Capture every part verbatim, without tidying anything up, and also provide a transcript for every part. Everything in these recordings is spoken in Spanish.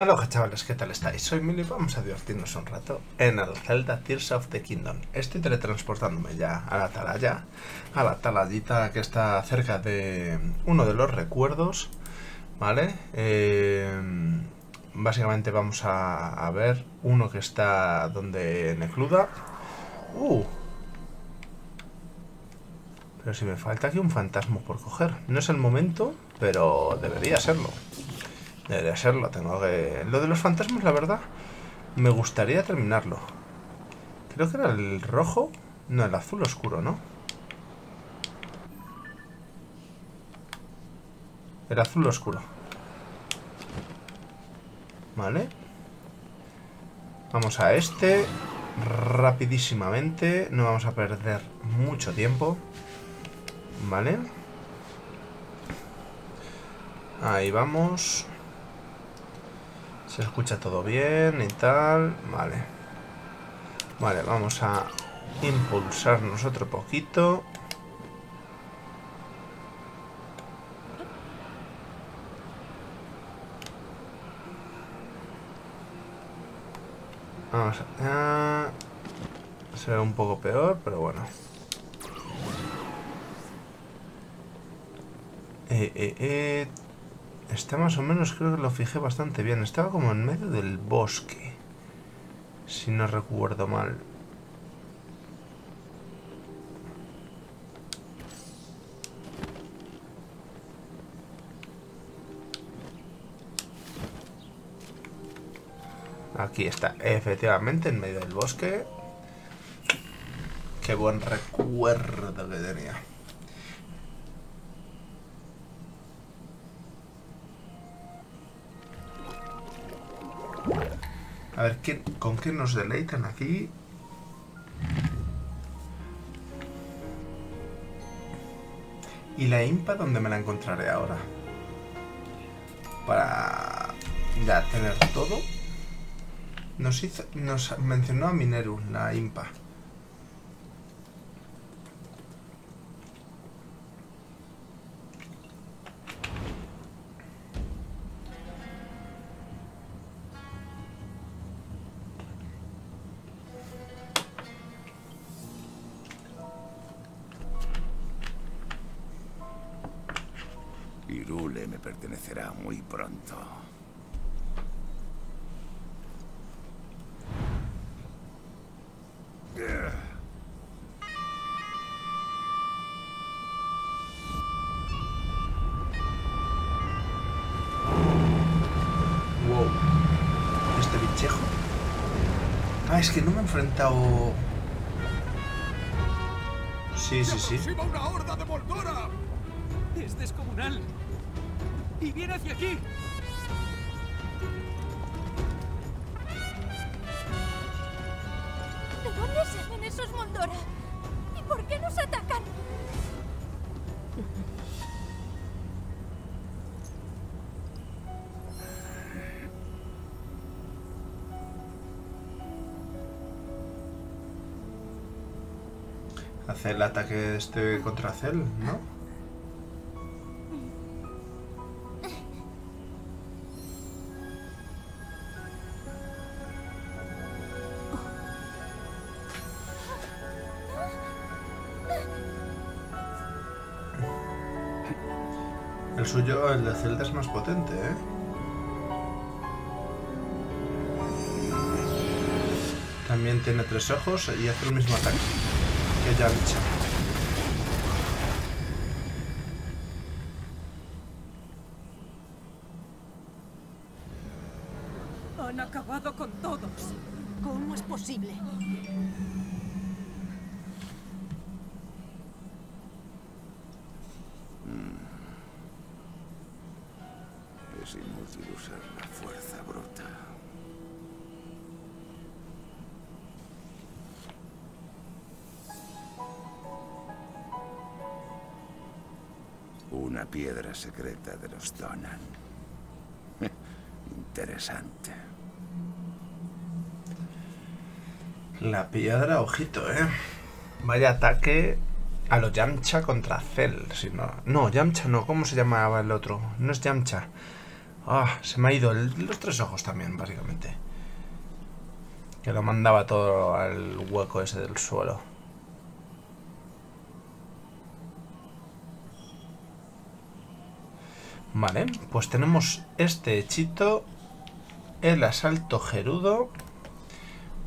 Hola chavales, ¿qué tal estáis? Soy Mili, vamos a divertirnos un rato en el Zelda Tears of the Kingdom. Estoy teletransportándome ya a la atalaya, a la atalayita que está cerca de uno de los recuerdos, ¿vale? Eh, básicamente vamos a, a ver uno que está donde Necluda. ¡Uh! Pero si me falta aquí un fantasma por coger. No es el momento, pero debería serlo. Debería serlo, tengo que... Lo de los fantasmas, la verdad, me gustaría terminarlo. Creo que era el rojo... No, el azul oscuro, ¿no? El azul oscuro. Vale. Vamos a este. Rapidísimamente. No vamos a perder mucho tiempo. Vale. Ahí vamos... Se escucha todo bien y tal. Vale. Vale, vamos a impulsarnos otro poquito. Vamos a... Se ve un poco peor, pero bueno. Eh, eh, eh... Está más o menos, creo que lo fijé bastante bien. Estaba como en medio del bosque, si no recuerdo mal. Aquí está, efectivamente, en medio del bosque. Qué buen recuerdo que tenía. A ver, ¿quién, ¿con quién nos deleitan aquí? ¿Y la Impa dónde me la encontraré ahora? Para ya tener todo. Nos, hizo, nos mencionó a Mineru, la Impa. Pertenecerá muy pronto. Wow. Este bichejo. Ah, es que no me he enfrentado... Sí, sí, sí. ¡Se aproxima una horda de Mordora! ¡Es descomunal! ¡Y viene hacia aquí! ¿De dónde salen esos Mondora? ¿Y por qué nos atacan? Hace el ataque este contra Cel, ¿no? El suyo, el de Zelda, es más potente, ¿eh? También tiene tres ojos y hace el mismo ataque que Yamcha. Han acabado con todos. ¿Cómo es posible? Es inútil usar la fuerza bruta. Una piedra secreta de los Donan. Interesante. La piedra, ojito, ¿eh? Vaya ataque... A los Yamcha contra Cel, si no... No, Yamcha no, ¿cómo se llamaba el otro? No es Yamcha. Ah, se me ha ido el, los tres ojos también, básicamente. Que lo mandaba todo al hueco ese del suelo. Vale, pues tenemos este hechito, el asalto gerudo.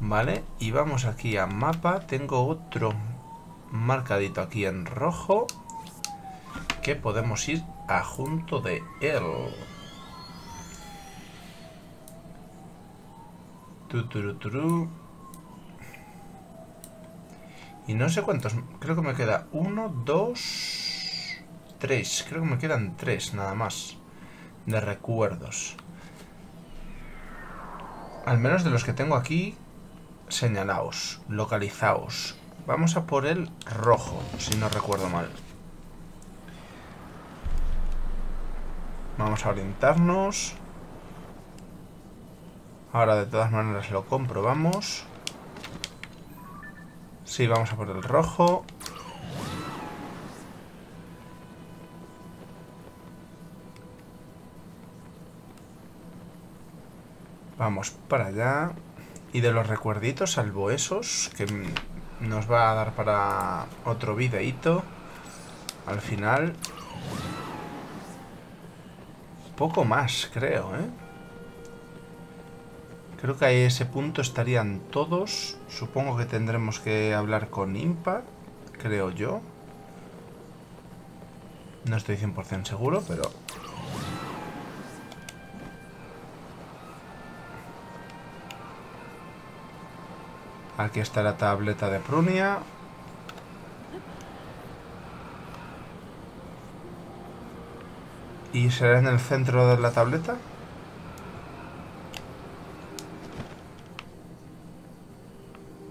Vale, y vamos aquí a mapa. Tengo otro marcadito aquí en rojo, que podemos ir a junto de él. Tuturuturu. Y no sé cuántos. Creo que me queda uno, dos, tres. Creo que me quedan tres nada más de recuerdos. Al menos de los que tengo aquí señalaos, localizaos. Vamos a por el rojo, si no recuerdo mal. Vamos a orientarnos. Ahora de todas maneras lo comprobamos. Sí, vamos a por el rojo. Vamos para allá. Y de los recuerditos, salvo esos, que nos va a dar para otro videíto al final, poco más, creo, ¿eh? Creo que a ese punto estarían todos. Supongo que tendremos que hablar con Impa, creo yo. No estoy cien por cien seguro, pero... Aquí está la tableta de Prunia. ¿Y será en el centro de la tableta?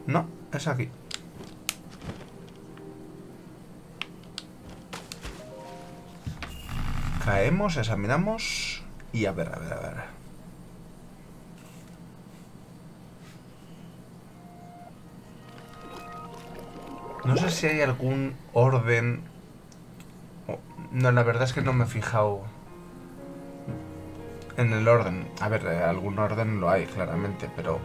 No, es aquí. Caemos, examinamos y a ver, a ver, a ver. No sé si hay algún orden... No, la verdad es que no me he fijado en el orden. A ver, algún orden lo hay, claramente, pero...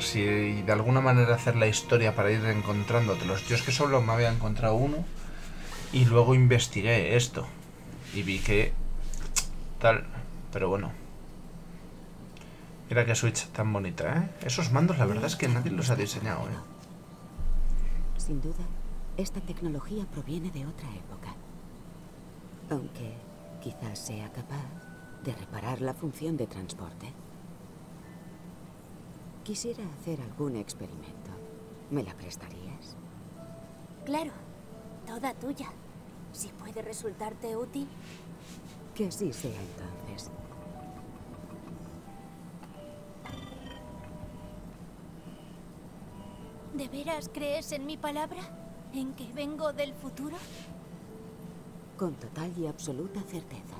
Si de alguna manera hacer la historia para ir encontrándotelos. Yo es que solo me había encontrado uno y luego investigué esto y vi que tal, pero bueno. Mira qué Switch tan bonita, ¿eh? Esos mandos la verdad es que nadie los ha diseñado, ¿eh? Sin duda, esta tecnología proviene de otra época. Aunque quizás sea capaz de reparar la función de transporte. Quisiera hacer algún experimento. ¿Me la prestarías? Claro, toda tuya. Si puede resultarte útil. Que así sea entonces. ¿De veras crees en mi palabra? ¿En que vengo del futuro? Con total y absoluta certeza.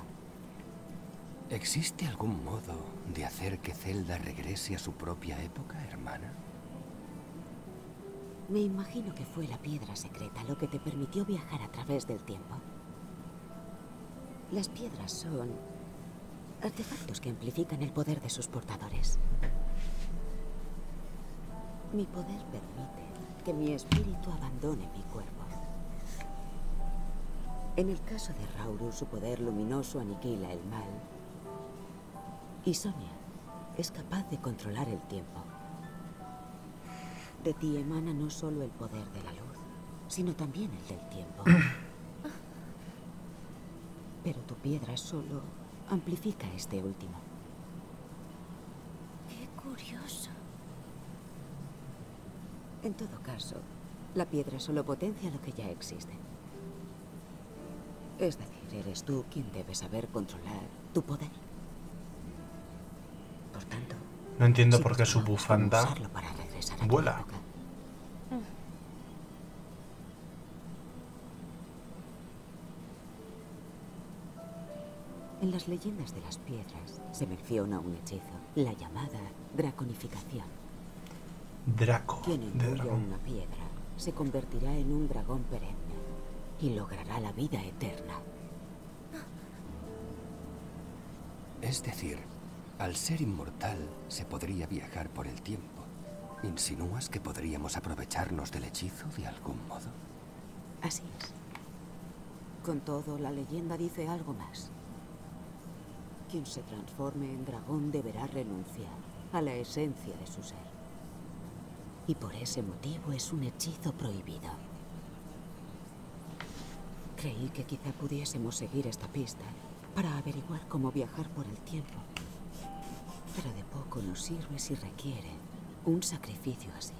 ¿Existe algún modo de hacer que Zelda regrese a su propia época, hermana? Me imagino que fue la piedra secreta lo que te permitió viajar a través del tiempo. Las piedras son artefactos que amplifican el poder de sus portadores. Mi poder permite que mi espíritu abandone mi cuerpo. En el caso de Rauru, su poder luminoso aniquila el mal. Y Sonia es capaz de controlar el tiempo. De ti emana no solo el poder de la luz, sino también el del tiempo. Pero tu piedra solo amplifica este último. Qué curioso. En todo caso, la piedra solo potencia lo que ya existe. Es decir, eres tú quien debe saber controlar tu poder. Por tanto, no entiendo si por qué su bufanda vuela. En las leyendas de las piedras se menciona un hechizo, la llamada draconificación. Draco. Quien envuelve una piedra se convertirá en un dragón perenne y logrará la vida eterna. Es decir, al ser inmortal se podría viajar por el tiempo. ¿Insinúas que podríamos aprovecharnos del hechizo de algún modo? Así es. Con todo, la leyenda dice algo más. Quien se transforme en dragón deberá renunciar a la esencia de su ser. Y por ese motivo es un hechizo prohibido. Creí que quizá pudiésemos seguir esta pista para averiguar cómo viajar por el tiempo. Pero de poco nos sirve si requiere un sacrificio así.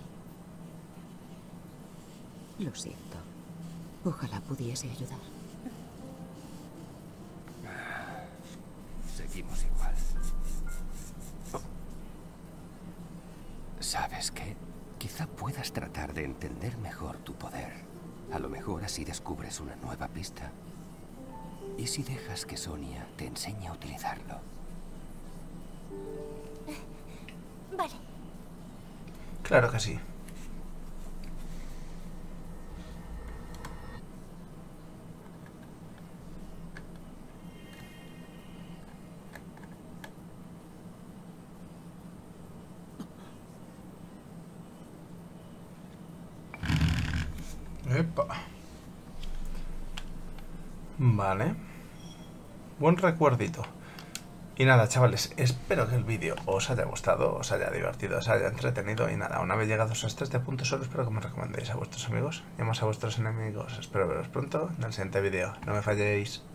Lo siento. Ojalá pudiese ayudar. Seguimos igual. Oh. ¿Sabes qué? Quizá puedas tratar de entender mejor tu poder. A lo mejor así descubres una nueva pista. ¿Y si dejas que Sonia te enseñe a utilizarlo? Vale. Claro que sí. Epa. Vale. Buen recuerdito. Y nada, chavales, espero que el vídeo os haya gustado, os haya divertido, os haya entretenido. Y nada, una vez llegados a este punto, solo espero que me recomendéis a vuestros amigos y más a vuestros enemigos. Espero veros pronto en el siguiente vídeo. No me falléis.